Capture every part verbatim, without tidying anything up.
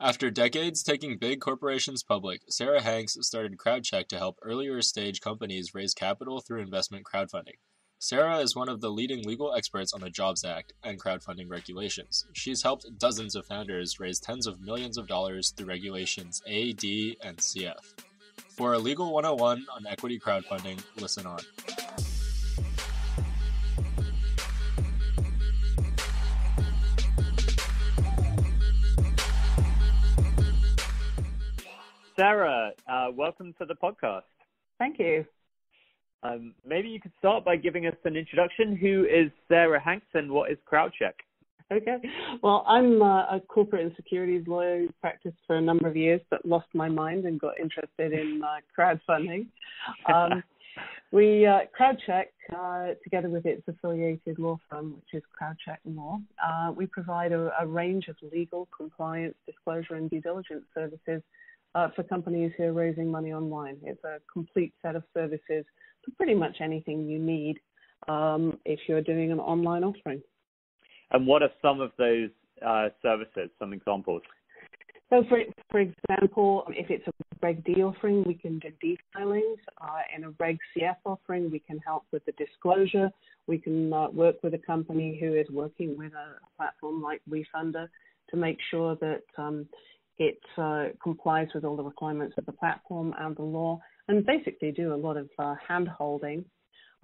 After decades taking big corporations public, Sara Hanks started CrowdCheck to help earlier-stage companies raise capital through investment crowdfunding. Sara is one of the leading legal experts on the JOBS Act and crowdfunding regulations. She's helped dozens of founders raise tens of millions of dollars through regulations A, D, and C F. For a Legal one oh one on equity crowdfunding, listen on. Sara, uh, welcome to the podcast. Thank you. Um, maybe you could start by giving us an introduction. Who is Sara Hanks and what is CrowdCheck? Okay. Well, I'm a, a corporate and securities lawyer who practiced for a number of years but lost my mind and got interested in uh, crowdfunding. Um, we, uh, CrowdCheck, uh, together with its affiliated law firm, which is CrowdCheck More, uh, we provide a, a range of legal, compliance, disclosure, and due diligence services Uh, for companies who are raising money online. It's a complete set of services for pretty much anything you need um, if you're doing an online offering. And what are some of those uh, services, some examples? So, for, for example, if it's a Reg D offering, we can do D filings. Uh, in a Reg C F offering, we can help with the disclosure. We can uh, work with a company who is working with a platform like WeFunder to make sure that um, It uh, complies with all the requirements of the platform and the law, and basically do a lot of uh, hand-holding,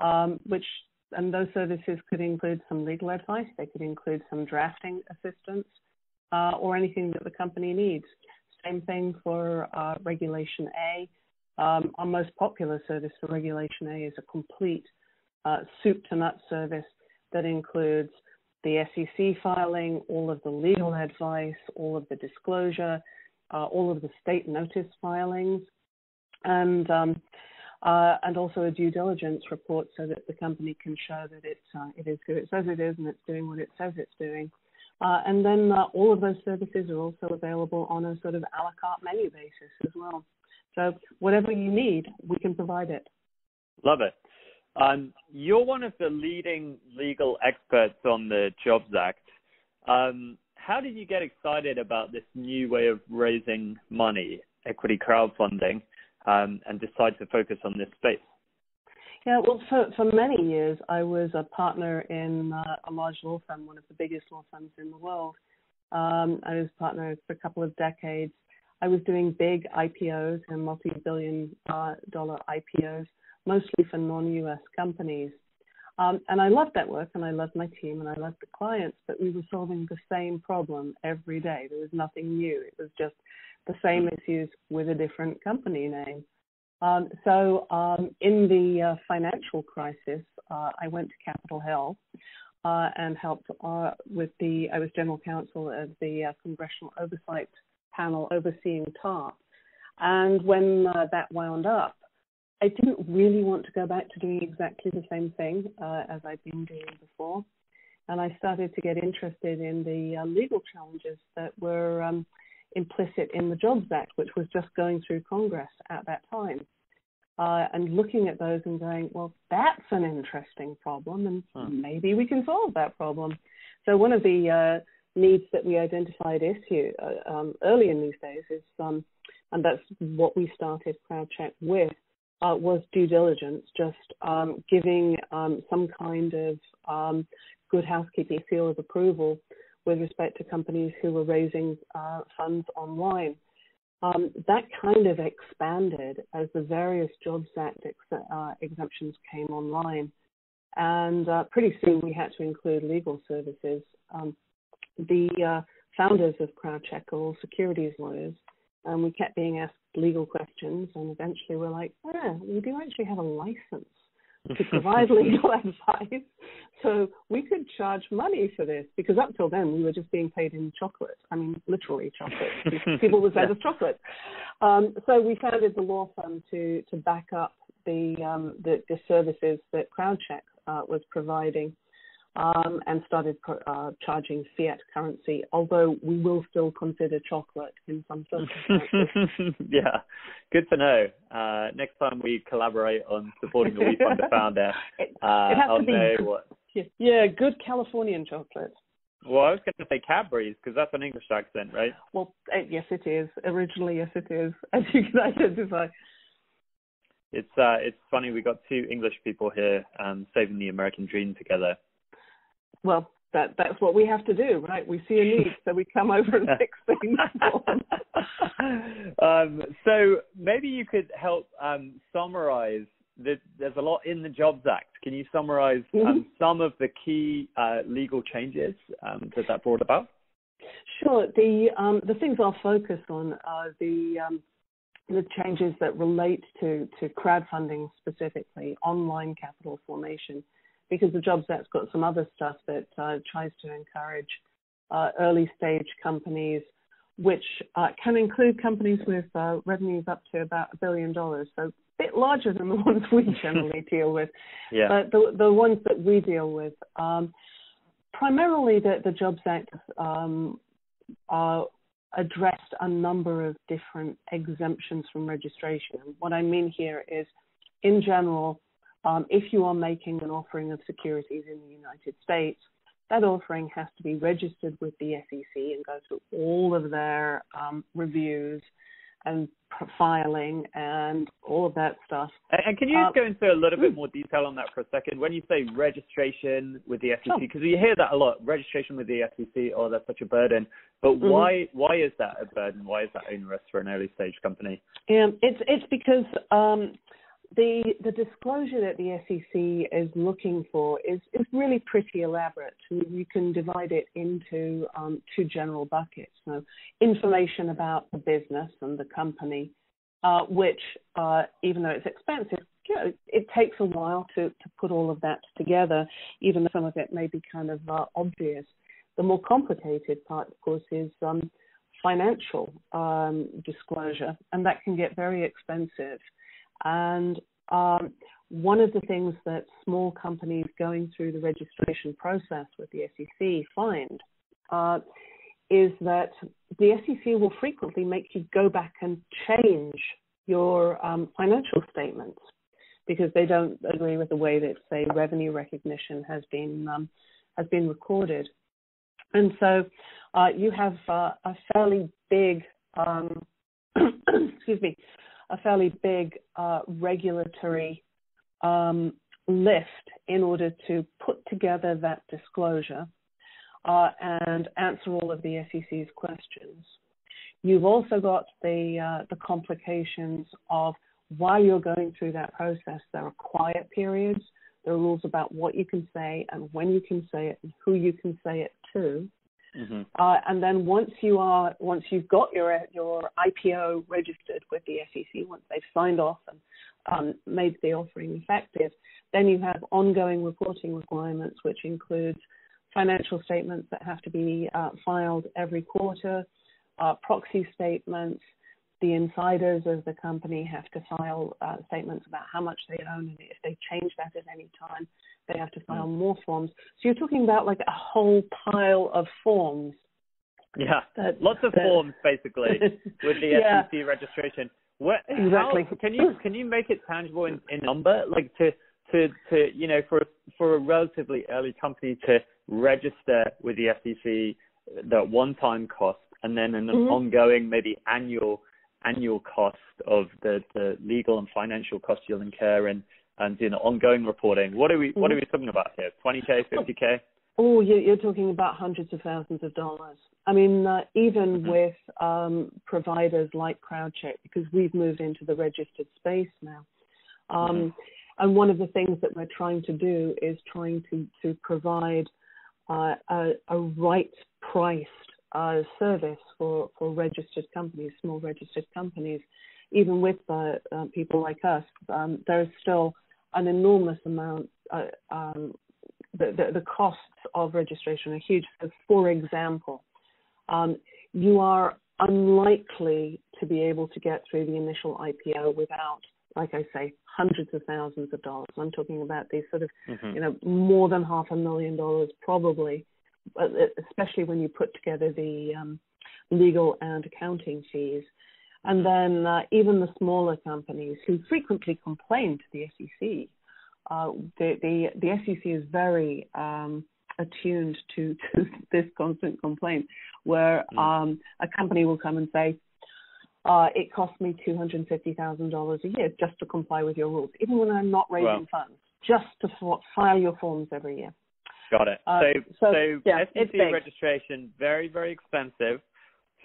um, which, and those services could include some legal advice, they could include some drafting assistance, uh, or anything that the company needs. Same thing for uh, Regulation A. Um, our most popular service for Regulation A is a complete uh, soup-to-nuts service that includes the S E C filing, all of the legal advice, all of the disclosure, uh, all of the state notice filings, and um, uh, and also a due diligence report so that the company can show that it's, uh, it is who it says it is and it's doing what it says it's doing. Uh, and then uh, all of those services are also available on a sort of a la carte menu basis as well. So whatever you need, we can provide it. Love it. Um, you're one of the leading legal experts on the JOBS Act. Um, how did you get excited about this new way of raising money, equity crowdfunding, um, and decide to focus on this space? Yeah, well, for, for many years, I was a partner in uh, a large law firm, one of the biggest law firms in the world. Um, I was a partner for a couple of decades. I was doing big I P Os and multi-billion uh, dollar I P Os. Mostly for non-U S companies. Um, and I loved that work, and I loved my team, and I loved the clients, but we were solving the same problem every day. There was nothing new. It was just the same issues with a different company name. Um, so um, in the uh, financial crisis, uh, I went to Capitol Hill uh, and helped uh, with the, I was general counsel of the uh, Congressional Oversight Panel overseeing TARP. And when uh, that wound up, I didn't really want to go back to doing exactly the same thing uh, as I'd been doing before. And I started to get interested in the uh, legal challenges that were um, implicit in the JOBS Act, which was just going through Congress at that time, uh, and looking at those and going, well, that's an interesting problem, and huh. maybe we can solve that problem. So one of the uh, needs that we identified issue uh, um, early in these days is, um, and that's what we started CrowdCheck with, Uh, was due diligence, just um, giving um, some kind of um, good housekeeping seal of approval with respect to companies who were raising uh, funds online. Um, that kind of expanded as the various JOBS Act ex- uh, exemptions came online. And uh, pretty soon we had to include legal services. Um, the uh, founders of CrowdCheck are all securities lawyers, and we kept being asked legal questions, and eventually we're like, ah, we do actually have a license to provide legal advice, so we could charge money for this, because up till then we were just being paid in chocolate. I mean, literally chocolate. People would send us chocolate. Um, so we founded the law firm to to back up the um, the, the services that CrowdCheck uh, was providing, um, and started pro- uh, charging fiat currency, although we will still consider chocolate in some circumstances. Yeah, good to know. Uh, next time we collaborate on supporting the WeFunder founder, uh, it has I'll to be, know what... Yeah, good Californian chocolate. Well, I was going to say Cadbury's because that's an English accent, right? Well, yes, it is. Originally, yes, it is. As you can identify. It's uh, it's funny, we got two English people here um, saving the American dream together. Well, that that's what we have to do, right? We see a need, so we come over and fix things for them. Um, so maybe you could help um, summarize. The, there's a lot in the JOBS Act. Can you summarize mm-hmm. um, some of the key uh, legal changes um, that that brought about? Sure. The um, the things I'll focus on are the um, the changes that relate to, to crowdfunding specifically, online capital formation, because the JOBS Act's got some other stuff that uh, tries to encourage uh, early stage companies, which uh, can include companies with uh, revenues up to about a billion dollars. So a bit larger than the ones we generally deal with. Yeah. But the, the ones that we deal with, um, primarily the, the JOBS Act um, are addressed a number of different exemptions from registration. What I mean here is, in general, um, if you are making an offering of securities in the United States, that offering has to be registered with the S E C and go through all of their um, reviews and filing and all of that stuff. And can you just um, go into a little bit more detail on that for a second? When you say registration with the S E C, because you hear that a lot, registration with the S E C, oh, that's such a burden. But mm-hmm. why why is that a burden? Why is that onerous for an early stage company? Um, it's it's because um, the the disclosure that the S E C is looking for is, is really pretty elaborate. You can divide it into um, two general buckets. So information about the business and the company, uh, which, uh, even though it's expensive, you know, it takes a while to, to put all of that together, even though some of it may be kind of uh, obvious. The more complicated part, of course, is um, financial um, disclosure, and that can get very expensive. And um, one of the things that small companies going through the registration process with the S E C find uh, is that the S E C will frequently make you go back and change your um, financial statements because they don't agree with the way that, say, revenue recognition has been um, has been recorded. And so uh, you have uh, a fairly big, um, excuse me, a fairly big uh, regulatory um, lift in order to put together that disclosure uh, and answer all of the S E C's questions. You've also got the uh, the complications of while you're going through that process, there are quiet periods, there are rules about what you can say and when you can say it and who you can say it to. Mm-hmm. Uh, and then once you are, once you've got your your I P O registered with the S E C, once they've signed off and um, made the offering effective, then you have ongoing reporting requirements, which includes financial statements that have to be uh, filed every quarter, uh, proxy statements. The insiders of the company have to file uh, statements about how much they own, and if they change that at any time, they have to file more forms. So you're talking about like a whole pile of forms. Yeah, that, lots of that, forms basically with the yeah. S E C registration. What, exactly. How, can you can you make it tangible in, in number, like to to to you know for for a relatively early company to register with the S E C, that one-time cost, and then an mm-hmm. ongoing maybe annual. annual cost of the, the legal and financial costs you'll incur and, and doing ongoing reporting. What are we what are we talking about here? twenty K, fifty K? Oh, you're talking about hundreds of thousands of dollars. I mean, uh, even mm-hmm. with um, providers like CrowdCheck, because we've moved into the registered space now. Um, mm-hmm. And one of the things that we're trying to do is trying to, to provide uh, a, a right-priced Uh, service for, for registered companies, small registered companies. Even with uh, uh, people like us, um, there is still an enormous amount, uh, um, the, the, the costs of registration are huge. So for example, um, you are unlikely to be able to get through the initial I P O without, like I say, hundreds of thousands of dollars. I'm talking about these sort of, mm-hmm. you know, more than half a million dollars probably, especially when you put together the um, legal and accounting fees. And then uh, even the smaller companies who frequently complain to the S E C, uh, the, the, the S E C is very um, attuned to, to this constant complaint, where um, a company will come and say, uh, it cost me two hundred fifty thousand dollars a year just to comply with your rules, even when I'm not raising wow. funds, just to f- file your forms every year. Got it. Uh, so so, so yeah, S E C registration, very, very expensive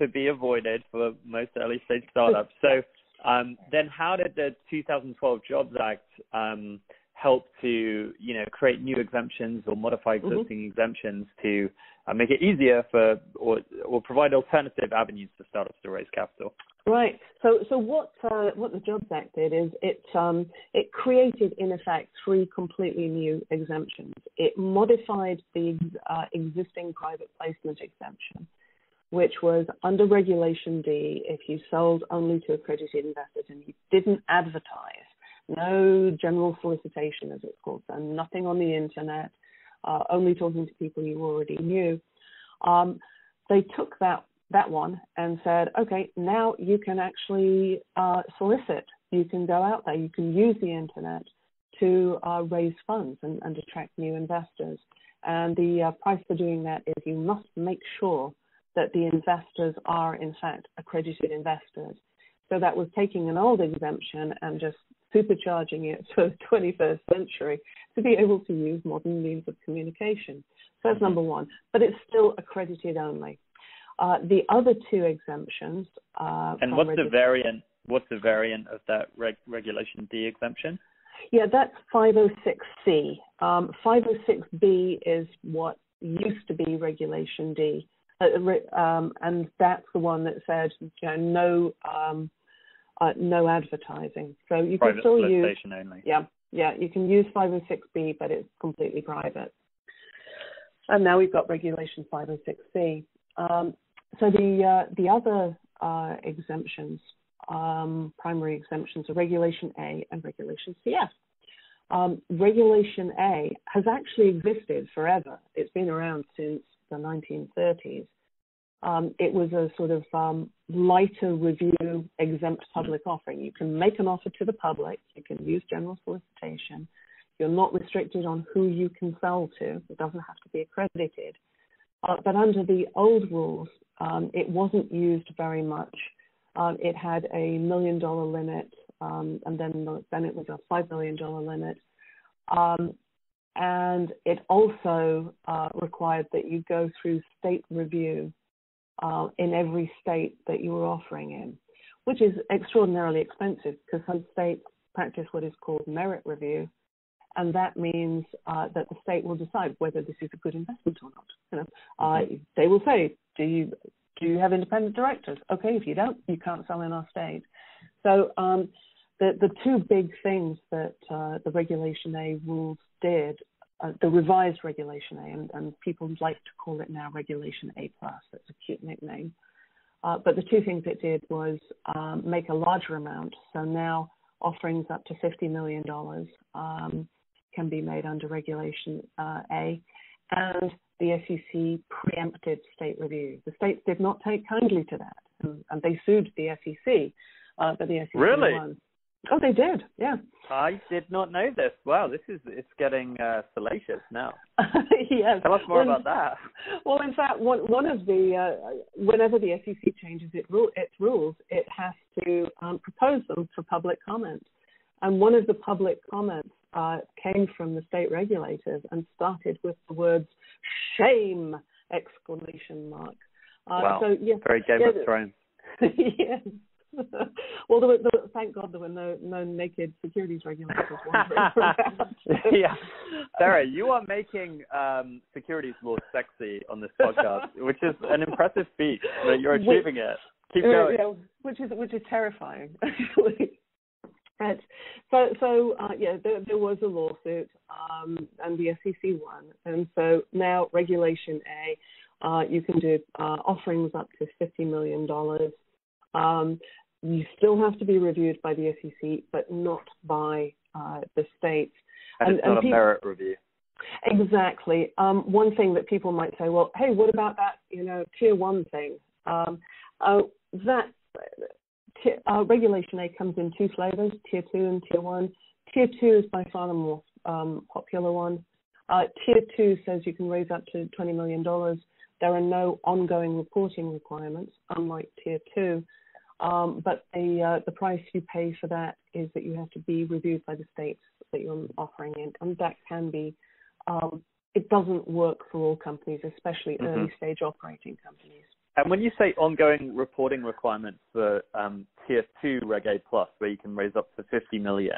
to be avoided for most early stage startups. So um, then how did the two thousand twelve JOBS Act um, help to, you know, create new exemptions or modify existing mm-hmm. exemptions to uh, make it easier for or, or provide alternative avenues for startups to raise capital? Right. So so what uh, what the JOBS Act did is it um, it created, in effect, three completely new exemptions. It modified the uh, existing private placement exemption, which was under Regulation D, if you sold only to accredited investors and you didn't advertise, no general solicitation, as it's called, so nothing on the internet, uh, only talking to people you already knew. Um, they took that that one and said, okay, now you can actually uh, solicit. You can go out there. You can use the internet to uh, raise funds and, and attract new investors. And the uh, price for doing that is you must make sure that the investors are, in fact, accredited investors. So that was taking an old exemption and just supercharging it for the twenty-first century to be able to use modern means of communication. So that's number one. But it's still accredited only. Uh, the other two exemptions. Uh, and what's the variant? What's the variant of that reg- Regulation D exemption? Yeah, that's five oh six c. Um, five oh six b is what used to be Regulation D, uh, re- um, and that's the one that said, you know, no, um, uh, no advertising. So you private can still use. Only. Yeah, yeah, you can use five oh six b, but it's completely private. And now we've got Regulation five oh six c. Um, So the uh, the other uh, exemptions, um, primary exemptions, are Regulation A and Regulation C F. Um, Regulation A has actually existed forever. It's been around since the nineteen thirties. Um, it was a sort of um, lighter review exempt public offering. You can make an offer to the public. You can use general solicitation. You're not restricted on who you can sell to. It doesn't have to be accredited. Uh, but under the old rules, um, it wasn't used very much. Um, it had a million dollar limit, um, and then, then it was a five million dollar limit. Um, and it also uh, required that you go through state review uh, in every state that you were offering in, which is extraordinarily expensive because some states practice what is called merit review. And that means uh, that the state will decide whether this is a good investment or not. You know, uh, they will say, do you do you have independent directors? Okay, if you don't, you can't sell in our state. So um, the, the two big things that uh, the Regulation A rules did, uh, the revised Regulation A, and, and people like to call it now Regulation A plus, that's a cute nickname. Uh, but the two things it did was um, make a larger amount. So now offerings up to fifty million dollars um, can be made under Regulation uh, A, and the S E C preempted state review. The states did not take kindly to that, and, and they sued the S E C, uh, but the S E C really? Won. Oh, they did, yeah. I did not know this. Wow, this is it's getting uh, salacious now. Yes. Tell us more well, about that. Well, in fact, one, one of the, uh, whenever the S E C changes its rule, its rules, it has to um, propose them for public comment. And one of the public comments uh, came from the state regulators and started with the words "shame!" exclamation mark. Uh, wow! So, yes, very Game yes, of Thrones. Yes. Well, there were, there, thank God there were no, no naked securities regulators wandering around. Yeah, Sara, you are making um, securities more sexy on this podcast, which is an impressive feat. But you're achieving which, it. Keep going. Yeah, which is which is terrifying, actually. Right. So, so uh, yeah, there, there was a lawsuit, um, and the S E C won. And so now Regulation A, uh, you can do uh, offerings up to fifty million dollars. Um, you still have to be reviewed by the S E C, but not by uh, the states. And, and it's and not people, a merit review. Exactly. Um, one thing that people might say, well, hey, what about that, you know, Tier one thing? Um, uh, that... Uh, Regulation A comes in two flavors, Tier two and Tier one. Tier two is by far the more um, popular one. Uh, Tier two says you can raise up to twenty million dollars. There are no ongoing reporting requirements, unlike Tier two. Um, but the, uh, the price you pay for that is that you have to be reviewed by the states that you're offering in. And that can be, um, it doesn't work for all companies, especially mm-hmm. early stage operating companies. And when you say ongoing reporting requirements for um, Tier two Reg A+, where you can raise up to fifty million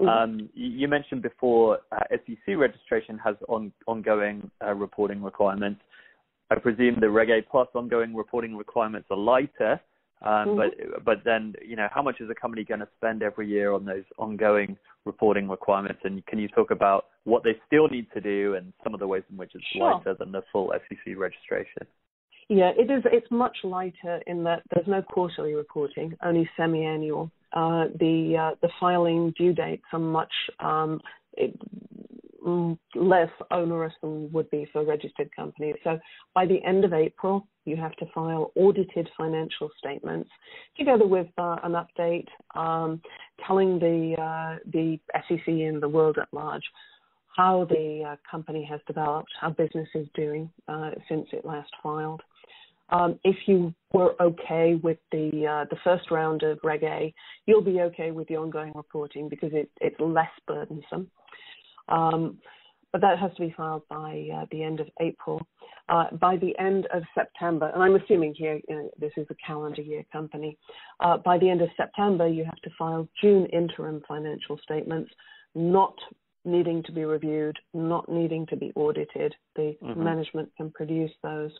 dollars, mm-hmm. um, you mentioned before uh, S E C registration has on, ongoing uh, reporting requirements. I presume the Reg A+ ongoing reporting requirements are lighter. Um, but but then, you know, how much is a company going to spend every year on those ongoing reporting requirements? And can you talk about what they still need to do and some of the ways in which it's sure. lighter than the full S E C registration? Yeah, it is. It's much lighter in that there's no quarterly reporting, only semi-annual. Uh, the uh, the filing due dates are much um, it, less onerous than would be for registered companies. So by the end of April, you have to file audited financial statements together with uh, an update um, telling the uh, the S E C and the world at large how the uh, company has developed, how business is doing uh, since it last filed. Um, if you were okay with the uh, the first round of Reg A, you'll be okay with the ongoing reporting because it, it's less burdensome. Um, but that has to be filed by uh, the end of April. Uh, by the end of September, and I'm assuming here you know, this is a calendar year company, uh, by the end of September, you have to file June interim financial statements, not needing to be reviewed, not needing to be audited. The mm-hmm. management can produce those.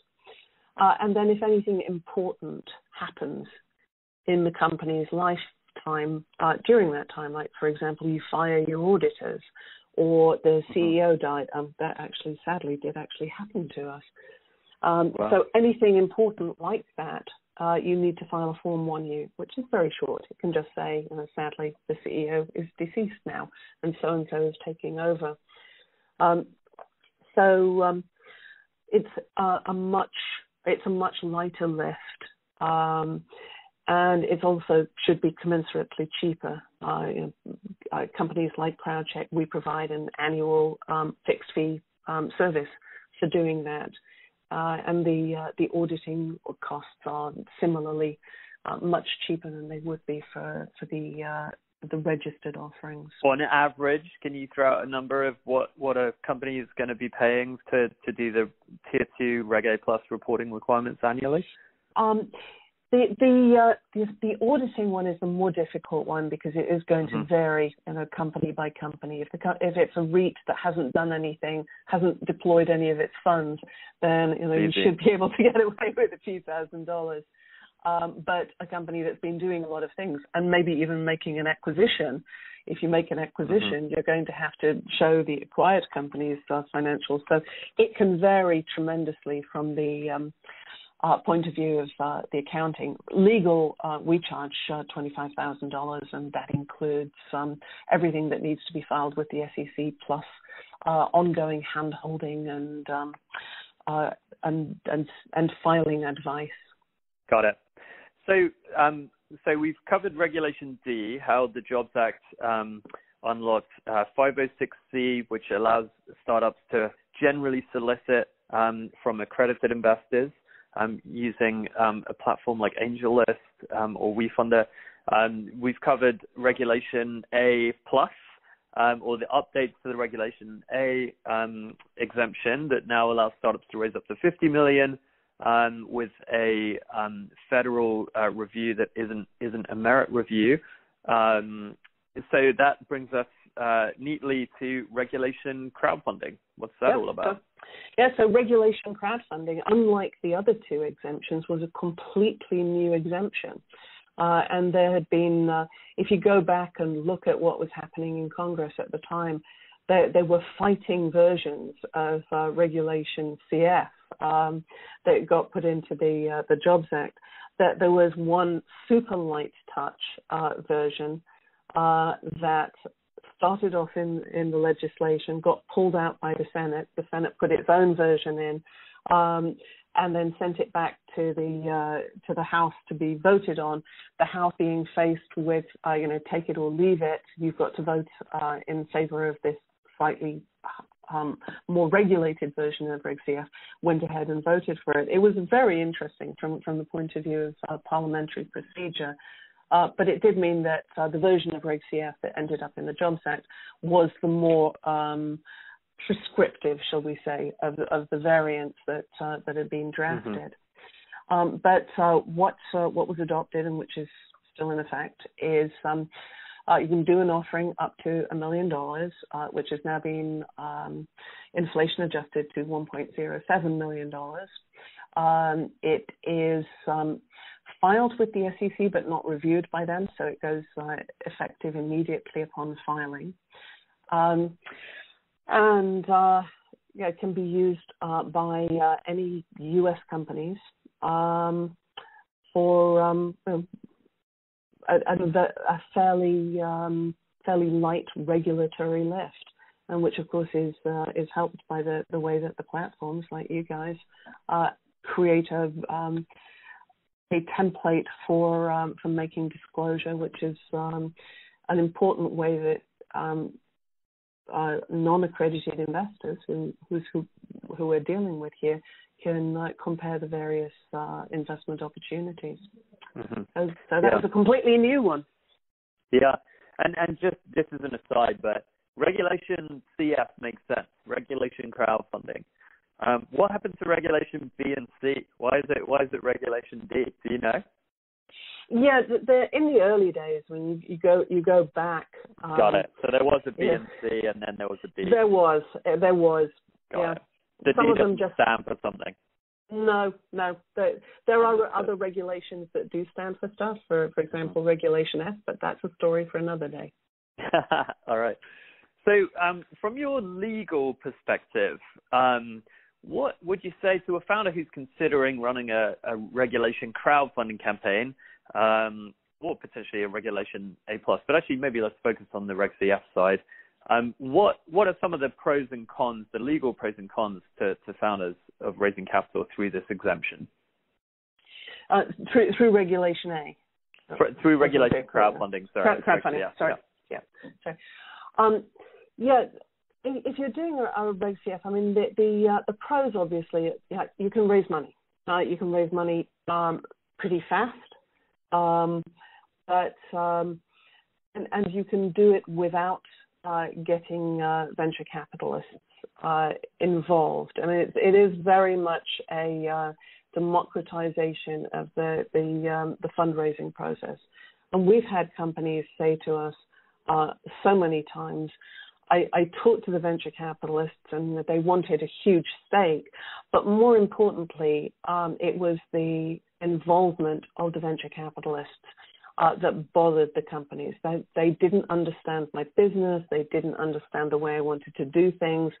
Uh, and then if anything important happens in the company's lifetime uh, during that time, like, for example, you fire your auditors or the C E O died, um, that actually, sadly, did actually happen to us. Um, wow. So anything important like that, uh, you need to file a Form one U, which is very short. It can just say, you know, sadly, the C E O is deceased now, and so-and-so is taking over. Um, so um, it's uh, a much... It's a much lighter lift, um, and it also should be commensurately cheaper. Uh, you know, uh, companies like CrowdCheck, we provide an annual um, fixed fee um, service for doing that, uh, and the uh, the auditing costs are similarly uh, much cheaper than they would be for for the uh, the registered offerings. On average, can you throw out a number of what, what a company is going to be paying to, to do the Tier two Reg A+ reporting requirements annually? Um, the the, uh, the the auditing one is the more difficult one because it is going mm-hmm. to vary, you know, company by company. If the if it's a REIT that hasn't done anything, hasn't deployed any of its funds, then you know Easy. you should be able to get away with a few thousand dollars. Um, but a company that's been doing a lot of things and maybe even making an acquisition. If you make an acquisition, mm-hmm. you're going to have to show the acquired company's uh, financials. So it can vary tremendously from the um, uh, point of view of uh, the accounting. Legal, uh, we charge uh, twenty-five thousand dollars, and that includes um, everything that needs to be filed with the S E C, plus uh, ongoing hand-holding and, um, uh, and, and, and filing advice. Got it. So, um, so we've covered Regulation D, how the JOBS Act um, unlocked uh, five oh six c, which allows startups to generally solicit um, from accredited investors um, using um, a platform like AngelList um, or WeFunder. Um, we've covered Regulation A+, um, or the updates to the Regulation A um, exemption that now allows startups to raise up to fifty million dollars. Um, with a um, federal uh, review that isn't isn't a merit review. Um, so that brings us uh, neatly to regulation crowdfunding. What's that yeah, all about? So, yeah, so regulation crowdfunding, unlike the other two exemptions, was a completely new exemption. Uh, and there had been, uh, if you go back and look at what was happening in Congress at the time, They, they were fighting versions of uh, Regulation C F um, that got put into the uh, the JOBS Act. That there was one super light touch uh, version uh, that started off in, in the legislation, got pulled out by the Senate. The Senate put its own version in, um, and then sent it back to the uh, to the House to be voted on. The House being faced with, uh, you know, take it or leave it. You've got to vote uh, in favor of this slightly um, more regulated version of Reg C F, went ahead and voted for it. It was very interesting from, from the point of view of uh, parliamentary procedure, uh, but it did mean that uh, the version of Reg C F that ended up in the JOBS Act was the more um, prescriptive, shall we say, of, of the variants that, uh, that had been drafted. Mm-hmm. Um, but uh, what uh, what was adopted and which is still in effect is um, uh, you can do an offering up to a million dollars, uh, which has now been um, inflation adjusted to one point zero seven million dollars. Um, it is um, filed with the S E C but not reviewed by them, so it goes uh, effective immediately upon filing. Um, and uh, yeah, it can be used uh, by uh, any U S companies. Um, for um, a, a, a fairly um, fairly light regulatory lift, and which of course is uh, is helped by the, the way that the platforms like you guys uh, create a um, a template for um, for making disclosure, which is um, an important way that um, uh, non-accredited investors who who's, who who we're dealing with here can uh, compare the various uh, investment opportunities. Mm-hmm. So, so that yeah. was a completely new one. Yeah, and and just this is an aside, but Regulation C F makes sense. Regulation crowdfunding. Um, what happens to Regulation B and C? Why is it why is it Regulation D? Do you know? Yeah, the, the, in the early days when you, you go you go back. Um, Got it. So there was a B yeah. and C, and then there was a D. There was there was. Got yeah. it. The some D of them just stand for something. No, no. There, there are other regulations that do stand for stuff. For for example, Regulation F, but that's a story for another day. All right. So, um, from your legal perspective, um, what would you say to a founder who's considering running a, a regulation crowdfunding campaign, um, or potentially a Regulation A plus? But actually, maybe let's focus on the Reg C F side. Um, what what are some of the pros and cons, the legal pros and cons to, to founders of raising capital through this exemption? Uh, through, through Regulation A. For, through Regulation okay. Crowdfunding, sorry. Crowdfunding, yeah. sorry. Yeah. yeah. Um, yeah, if you're doing a, a Reg C F, I mean, the the, uh, the pros, obviously, yeah, you can raise money. Uh, you can raise money um, pretty fast, um, but um, and, and you can do it without... Uh, getting uh, venture capitalists uh, involved. I mean, it, it is very much a uh, democratization of the the, um, the fundraising process. And we've had companies say to us uh, so many times, I, I talked to the venture capitalists and they wanted a huge stake, but more importantly, um, it was the involvement of the venture capitalists Uh, that bothered the companies. They, they didn't understand my business. They didn't understand the way I wanted to do things.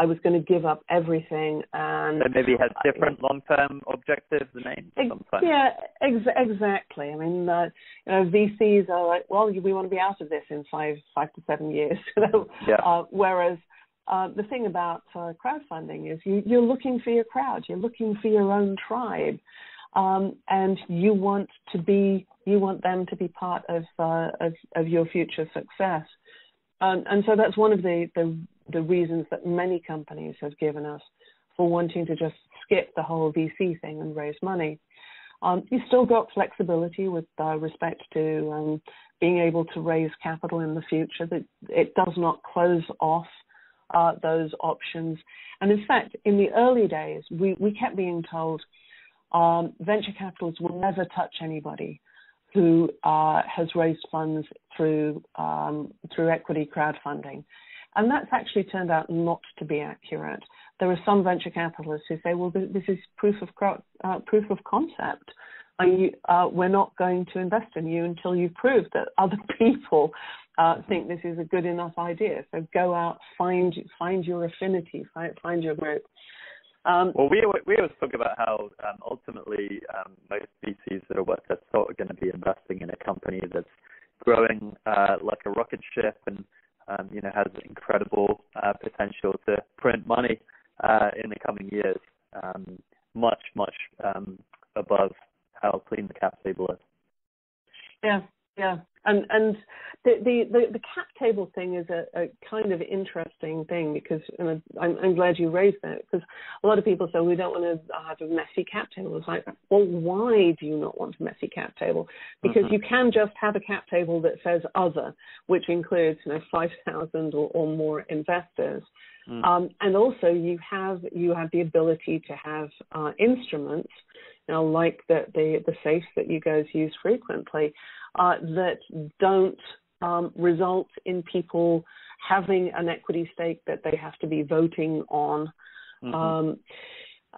I was going to give up everything. And so maybe has different uh, long-term objectives and aims ex- sometimes. Yeah, ex- exactly. I mean, uh, you know, V Cs are like, well, we want to be out of this in five, five to seven years. yeah. uh, whereas uh, the thing about uh, crowdfunding is you, you're looking for your crowd. You're looking for your own tribe. Um, and you want to be, you want them to be part of uh, of, of your future success, um, and so that's one of the, the the reasons that many companies have given us for wanting to just skip the whole V C thing and raise money. Um, you still got flexibility with uh, respect to um, being able to raise capital in the future. That it does not close off uh, those options, and in fact, in the early days, we we kept being told. Um, venture capitalists will never touch anybody who uh, has raised funds through um, through equity crowdfunding. And that's actually turned out not to be accurate. There are some venture capitalists who say, well, this is proof of uh, proof of concept. Are you, uh, we're not going to invest in you until you prove that other people uh, think this is a good enough idea. So go out, find find your affinity, find, find your group. Um, well, we we always talk about how um, ultimately um, most V Cs that are worth their salt are going to be investing in a company that's growing uh, like a rocket ship and um, you know has incredible uh, potential to print money uh, in the coming years, um, much much um, above how clean the cap table is. Yeah, yeah, And and the the, the, the cap table thing is a, a kind of interesting thing, because and I'm, I'm glad you raised that, because a lot of people say we don't want to have a messy cap table. It's like, well, why do you not want a messy cap table? Because mm-hmm. you can just have a cap table that says other, which includes you know five thousand or, or more investors. Mm. Um, and also, you have you have the ability to have uh, instruments, you know, like the, the the SAFE that you guys use frequently, uh, that don't um, result in people having an equity stake that they have to be voting on. Mm-hmm. Um,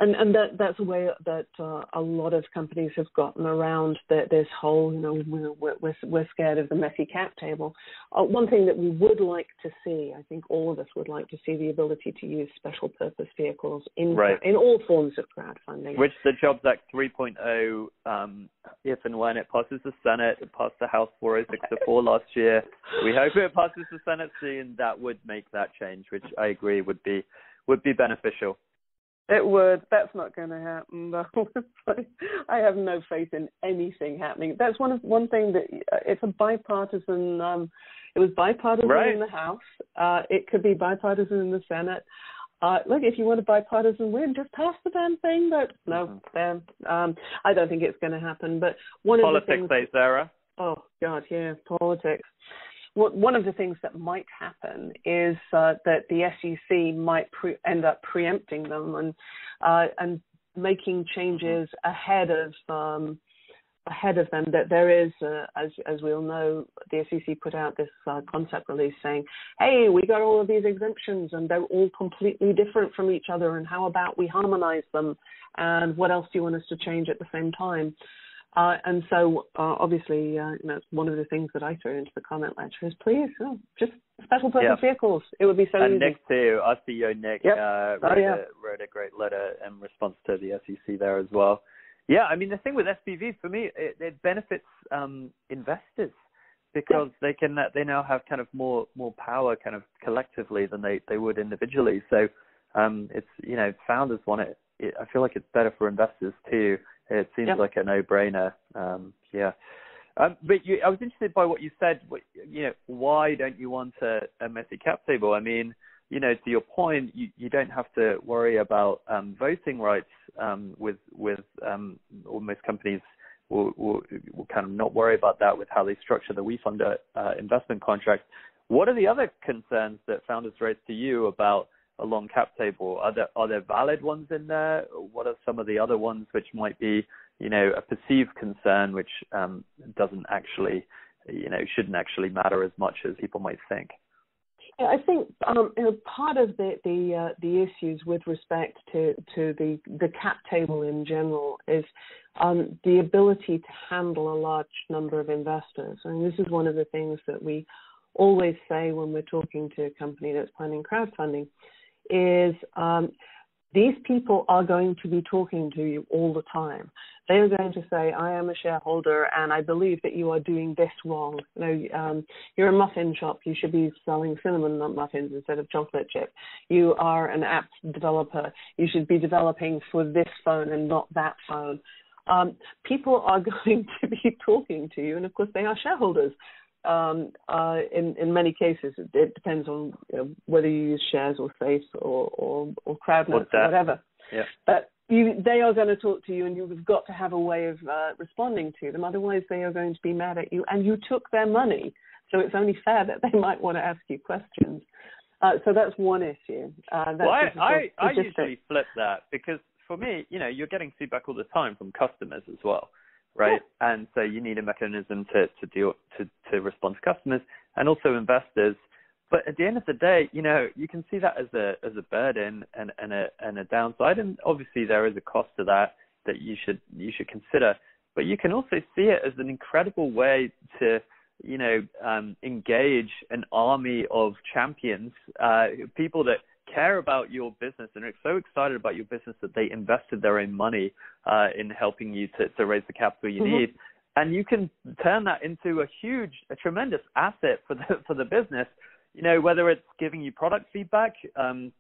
And, and that, that's a way that uh, a lot of companies have gotten around that this whole, you know, we're, we're, we're scared of the messy cap table. Uh, one thing that we would like to see, I think all of us would like to see, the ability to use special purpose vehicles in right. in all forms of crowdfunding. Which the JOBS Act three point oh, um, if and when it passes the Senate, it passed the House four oh six to four last year. We hope it passes the Senate soon. That would make that change, which I agree would be would be beneficial. It would. That's not going to happen, though. I have no faith in anything happening. That's one of one thing that it's a bipartisan. Um, it was bipartisan right. in the House. Uh, it could be bipartisan in the Senate. Uh, look, if you want a bipartisan win, just pass the damn thing. But no, damn. Um, I don't think it's going to happen. But one politics, of the politics, eh, Sarah? Oh God, yeah, politics. One of the things that might happen is uh, that the S E C might pre- end up preempting them and uh, and making changes ahead of um, ahead of them. That there is, uh, as as we all know, the S E C put out this uh, concept release saying, "Hey, we got all of these exemptions and they're all completely different from each other. And how about we harmonize them? And what else do you want us to change at the same time?" Uh, and so, uh, obviously, uh, you know, one of the things that I threw into the comment letter is, please, oh, just special purpose yeah. vehicles. It would be so and easy. And Nick, too, our C E O, Nick, yep. uh, wrote, oh, yeah. a, wrote a great letter in response to the S E C there as well. Yeah, I mean, the thing with S P Vs, for me, it, it benefits um, investors because yeah. they can uh, they now have kind of more more power kind of collectively than they, they would individually. So um, it's, you know, founders want it. it. I feel like it's better for investors, too. It seems yep. like a no-brainer, um, yeah. Um, but you, I was interested by what you said. What, you know, why don't you want a, a messy cap table? I mean, you know, to your point, you, you don't have to worry about um, voting rights um, with with um, or most companies will, will, will kind of not worry about that with how they structure the WeFunder uh, investment contract. What are the other concerns that founders raised to you about a long cap table? Are there are there valid ones in there? What are some of the other ones which might be, you know, a perceived concern which um, doesn't actually, you know, shouldn't actually matter as much as people might think? Yeah, I think um, you know, part of the the, uh, the issues with respect to to the the cap table in general is um, the ability to handle a large number of investors, and this is one of the things that we always say when we're talking to a company that's planning crowdfunding. Is um, these people are going to be talking to you all the time. They are going to say, I am a shareholder and I believe that you are doing this wrong. You know, um, you're a muffin shop. You should be selling cinnamon nut muffins instead of chocolate chip. You are an app developer. You should be developing for this phone and not that phone. Um, people are going to be talking to you, and of course they are shareholders. Um, uh, in, in many cases, it, it depends on you know, whether you use shares or SAFE or, or, or CrowdNet or whatever. Yeah. But you, they are going to talk to you, and you've got to have a way of uh, responding to them. Otherwise, they are going to be mad at you, and you took their money. So it's only fair that they might want to ask you questions. Uh, so that's one issue. Uh, that's well, I, just, I, I usually flip that because for me, you know, you're getting feedback all the time from customers as well. Right, yeah. And so you need a mechanism to to deal to, to respond to customers and also investors. But at the end of the day, you know, you can see that as a as a burden and, and a and a downside, and obviously there is a cost to that that you should you should consider. But you can also see it as an incredible way to, you know, um, engage an army of champions, uh, people that care about your business and are so excited about your business that they invested their own money uh, in helping you to, to raise the capital you mm-hmm. need. And you can turn that into a huge, a tremendous asset for the, for the business, you know, whether it's giving you product feedback, um,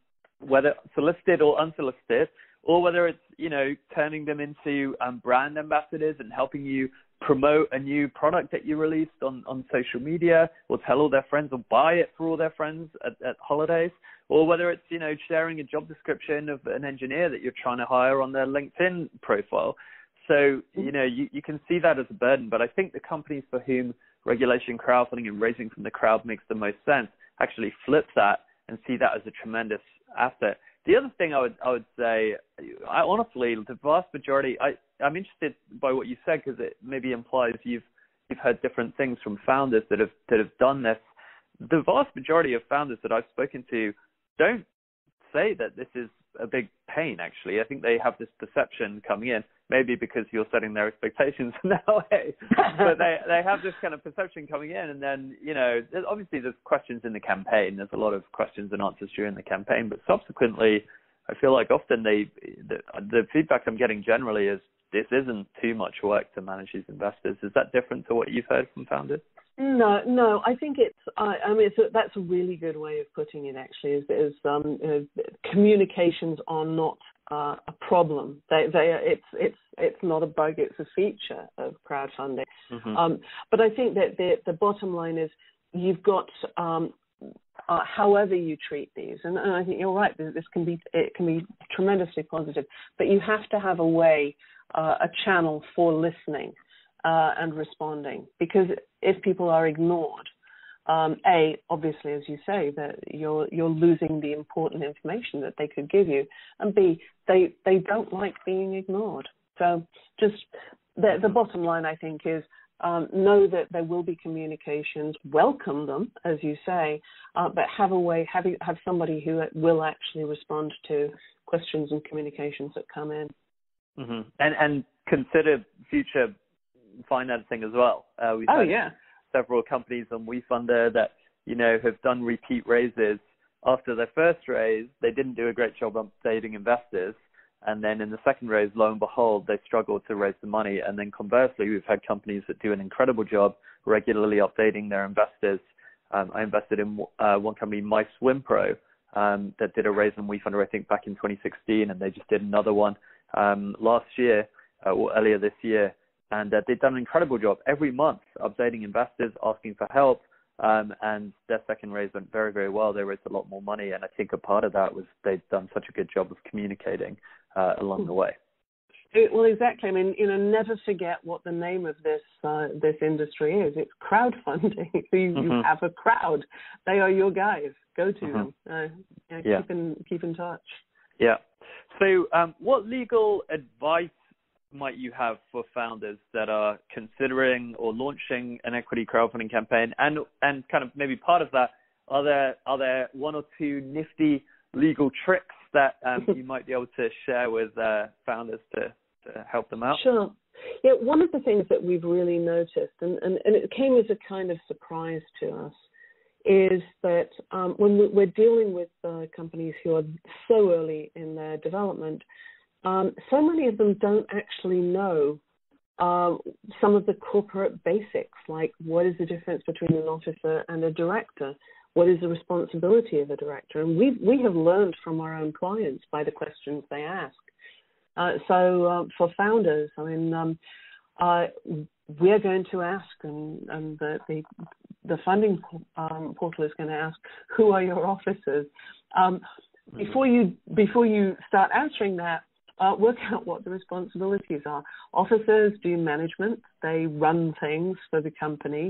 whether solicited or unsolicited, or whether it's, you know, turning them into um, brand ambassadors and helping you promote a new product that you released on, on social media, or tell all their friends, or buy it for all their friends at, at holidays, or whether it's, you know, sharing a job description of an engineer that you're trying to hire on their LinkedIn profile. So, you know, you, you can see that as a burden, but I think the companies for whom regulation, crowdfunding, and raising from the crowd makes the most sense actually flip that and see that as a tremendous asset. The other thing I would I would say, I, honestly, the vast majority, I, I'm interested by what you said because it maybe implies you've you've heard different things from founders that have that have done this. The vast majority of founders that I've spoken to don't say that this is a big pain, actually. I think they have this perception coming in, maybe because you're setting their expectations in that way. But they, they have this kind of perception coming in. And then, you know, there's, obviously there's questions in the campaign. There's a lot of questions and answers during the campaign. But subsequently, I feel like often they the, the feedback I'm getting generally is this isn't too much work to manage these investors. Is that different to what you've heard from founders? No, no. I think it's. I, I mean, it's a, that's a really good way of putting it. Actually, is, is um, you know, communications are not uh, a problem. They, they. Are, it's, it's, it's not a bug. It's a feature of crowdfunding. Mm-hmm. Um, but I think that the, the bottom line is you've got. Um, Uh, however you treat these, and, and I think you're right. This, this can be it can be tremendously positive, but you have to have a way, uh, a channel for listening uh, and responding. Because if people are ignored, um, a obviously, as you say, that you're you're losing the important information that they could give you, and b they they don't like being ignored. So just the, the bottom line, I think, is. Um, know that there will be communications, welcome them, as you say, uh, but have a way, have, have somebody who will actually respond to questions and communications that come in. Mm-hmm. And and consider future financing as well. Uh, we've oh, yeah. several companies on WeFunder that, you know, have done repeat raises. After their first raise, they didn't do a great job updating investors. And then in the second raise, lo and behold, they struggled to raise the money. And then conversely, we've had companies that do an incredible job regularly updating their investors. Um, I invested in uh, one company, MySwimPro, um, that did a raise on WeFunder, I think, back in twenty sixteen. And they just did another one um, last year uh, or earlier this year. And uh, they've done an incredible job every month updating investors, asking for help. Um, and their second raise went very, very well. They raised a lot more money. And I think a part of that was they'd done such a good job of communicating uh, along the way. It, well, exactly. I mean, you know, never forget what the name of this uh, this industry is. It's crowdfunding. So you, mm-hmm. you have a crowd. They are your guys. Go to mm-hmm. them. Uh, you know, yeah. keep, in, keep in touch. Yeah. So um, what legal advice might you have for founders that are considering or launching an equity crowdfunding campaign? And and kind of maybe part of that, are there are there one or two nifty legal tricks that um, you might be able to share with uh, founders to, to help them out? Sure. Yeah, one of the things that we've really noticed, and, and, and it came as a kind of surprise to us, is that um, when we're dealing with uh, companies who are so early in their development, Um, so many of them don't actually know uh, some of the corporate basics, like what is the difference between an officer and a director? What is the responsibility of a director? And we we have learned from our own clients by the questions they ask. Uh, so uh, for founders, I mean, um, uh, we're going to ask, and, and the, the the funding um, portal is going to ask, who are your officers? Um, before you before you start answering that. Uh, work out what the responsibilities are. Officers do management. They run things for the company.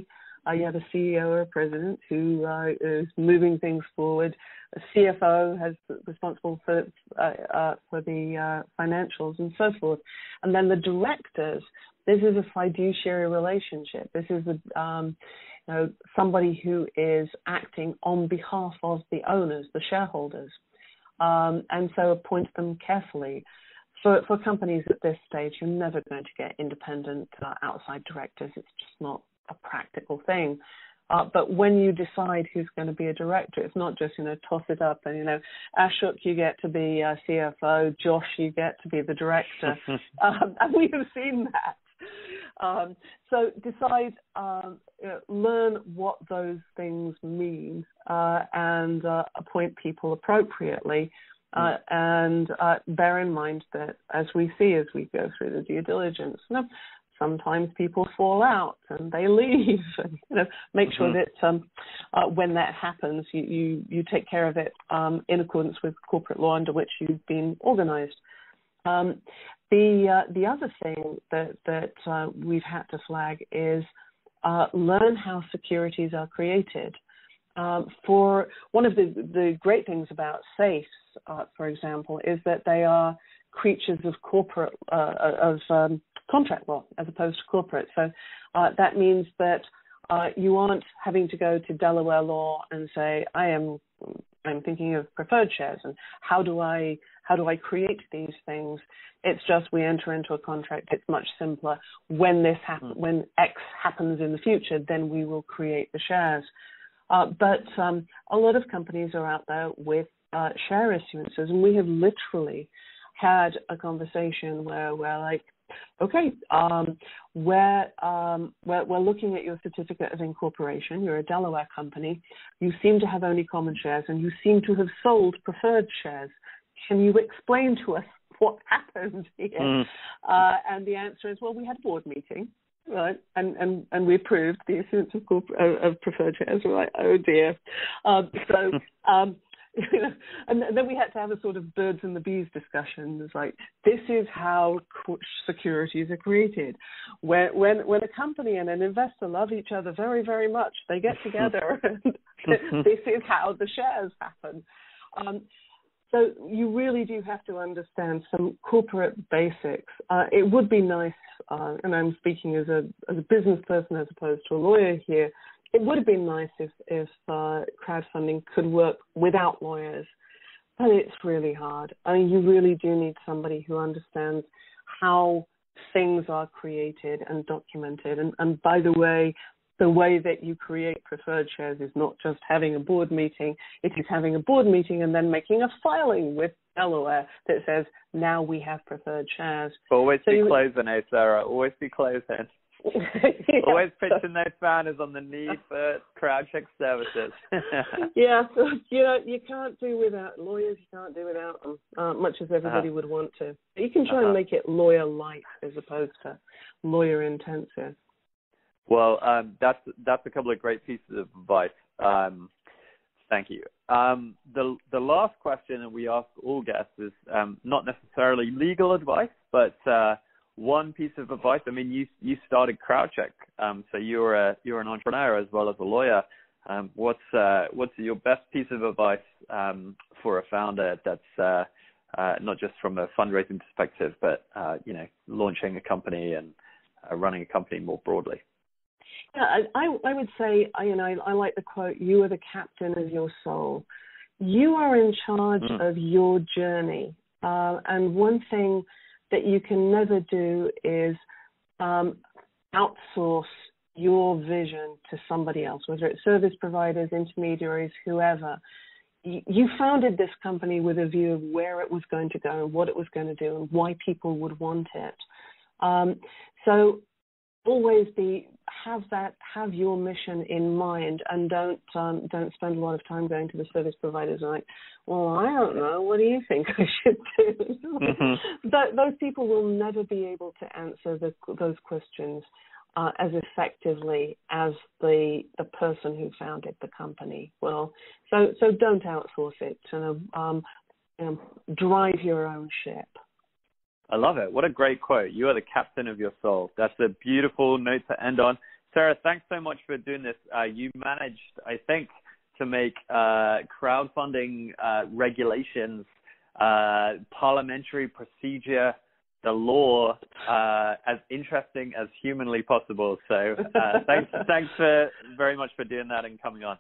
Uh, you have a C E O or a president who uh, is moving things forward. A C F O has responsible for uh, uh, for the uh, financials and so forth. And then the directors. This is a fiduciary relationship. This is a, um, you know, somebody who is acting on behalf of the owners, the shareholders, um, and so appoint them carefully. For, for companies at this stage, you're never going to get independent uh, outside directors. It's just not a practical thing. Uh, but when you decide who's going to be a director, it's not just, you know, toss it up and, you know, Ashok, you get to be uh, C F O. Josh, you get to be the director. um, and we have seen that. Um, so decide, um, you know, learn what those things mean uh, and uh, appoint people appropriately. Uh, and uh, bear in mind that as we see as we go through the due diligence, you know, sometimes people fall out and they leave, and you know, make sure mm-hmm. that um, uh, when that happens, you, you, you take care of it um, in accordance with corporate law under which you've been organized. Um, the, uh, the other thing that, that uh, we've had to flag is uh, learn how securities are created. Um, for one of the, the great things about SAFEs, uh, for example, is that they are creatures of corporate uh, of um, contract law as opposed to corporate. So uh, that means that uh, you aren't having to go to Delaware law and say, I am I'm thinking of preferred shares and how do I how do I create these things? It's just we enter into a contract. It's much simpler. When this happens, when X happens in the future, then we will create the shares. Uh, but um, a lot of companies are out there with uh, share issuances, and we have literally had a conversation where we're like, okay, um, we're, um, we're, we're looking at your certificate of incorporation. You're a Delaware company. You seem to have only common shares, and you seem to have sold preferred shares. Can you explain to us what happened here? Mm. Uh, and the answer is, well, we had a board meeting. Right, and, and, and we approved the issuance of, of preferred shares. We're like, oh dear. Um, so, um, you know, and then we had to have a sort of birds and the bees discussion. It's like, this is how securities are created. When, when, when a company and an investor love each other very, very much, they get together and this is how the shares happen. Um, So you really do have to understand some corporate basics. Uh, it would be nice, uh, and I'm speaking as a, as a business person as opposed to a lawyer here, it would have been nice if, if uh, crowdfunding could work without lawyers, but it's really hard. I mean, you really do need somebody who understands how things are created and documented. And, and by the way, the way that you create preferred shares is not just having a board meeting. It is having a board meeting and then making a filing with Delaware that says, now we have preferred shares. Always so be you... close-handed, Sarah. Always be close-handed. Yeah. Always pitching those founders on the need for CrowdCheck services. Yeah, so, you know, you can't do without lawyers. You can't do without them, uh, much as everybody uh-huh. would want to. You can try uh-huh. and make it lawyer-like as opposed to lawyer-intensive. Well, um, that's that's a couple of great pieces of advice. Um, thank you. Um, the the last question that we ask all guests is um, not necessarily legal advice, but uh, one piece of advice. I mean, you you started CrowdCheck, um, so you're a you're an entrepreneur as well as a lawyer. Um, what's uh, what's your best piece of advice um, for a founder that's uh, uh, not just from a fundraising perspective, but uh, you know, launching a company and uh, running a company more broadly? Yeah, I, I would say, you know, I like the quote, you are the captain of your soul. You are in charge mm. of your journey. Uh, and one thing that you can never do is um, outsource your vision to somebody else, whether it's service providers, intermediaries, whoever. You, you founded this company with a view of where it was going to go and what it was going to do and why people would want it. Um, so always be have that have your mission in mind, and don't um, don't spend a lot of time going to the service providers and like, well, I don't know, what do you think I should do? Mm-hmm. Those people will never be able to answer the, those questions uh, as effectively as the the person who founded the company will. So so don't outsource it. And um, you know, drive your own ship. I love it. What a great quote. You are the captain of your soul. That's a beautiful note to end on. Sara, thanks so much for doing this. Uh, you managed, I think, to make uh, crowdfunding uh, regulations, uh, parliamentary procedure, the law, uh, as interesting as humanly possible. So uh, thanks, thanks for, very much for doing that and coming on.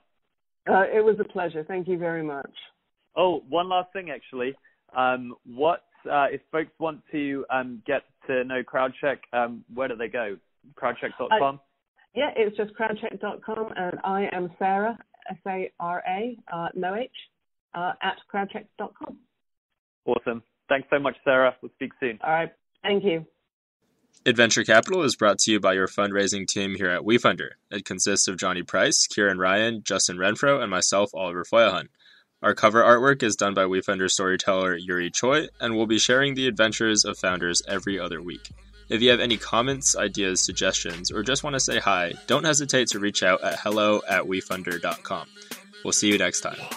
Uh, it was a pleasure. Thank you very much. Oh, one last thing, actually. Um, what Uh, if folks want to um, get to know CrowdCheck, um, where do they go? crowdcheck dot com? Uh, yeah, it's just crowdcheck dot com, and I am Sara, S A R A, uh, no H, uh, at crowdcheck dot com. Awesome. Thanks so much, Sara. We'll speak soon. All right. Thank you. Adventure Capital is brought to you by your fundraising team here at WeFunder. It consists of Johnny Price, Kieran Ryan, Justin Renfro, and myself, Oliver Foyahan. Our cover artwork is done by WeFunder storyteller Yuri Choi, and we'll be sharing the adventures of founders every other week. If you have any comments, ideas, suggestions, or just want to say hi, don't hesitate to reach out at hello at wefunder dot com. We'll see you next time.